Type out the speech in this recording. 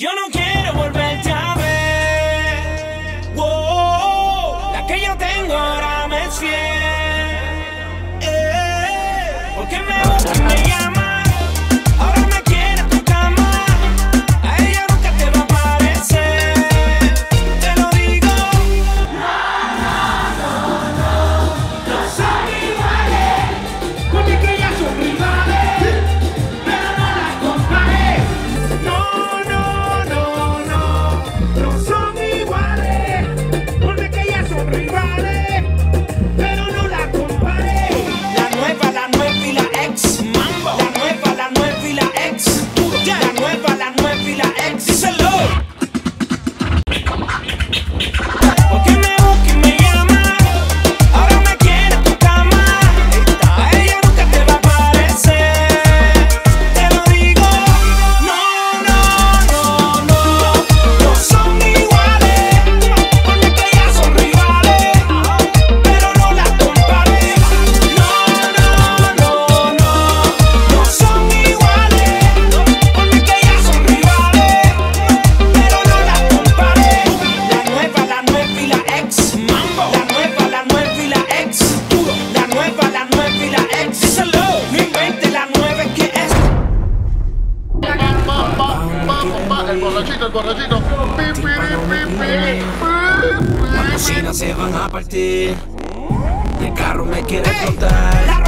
Yo no quiero volverte a ver. Wow, la que yo tengo ahora me es fiel. Porque me gusta que me llama, ahora me quiere tu cama. A ella nunca te va a parecer, te lo digo. No son iguales, porque que ellas son rivales, pero no las compares. No son iguales, porque ellas son rivales, pero no la compares. La nueva y la ex, mambo. La nueva y la ex, yeah. La nueva y la ex, díselo. Porque me busca y me llama, ahora me quiere tu cama. A ella nunca te va a parecer, te lo digo. No son iguales, porque que ellas son rivales, pero no las compares. No son iguales, porque que ellas son rivales, pero no las compares. La nueva y la ex, mambo. La nueva y la ex, duro. La nueva y la ex, díselo. No inventes, la nueva es que es. El borrachito, el borrachito. Las chinas se van a partir y el carro me quiere explotar.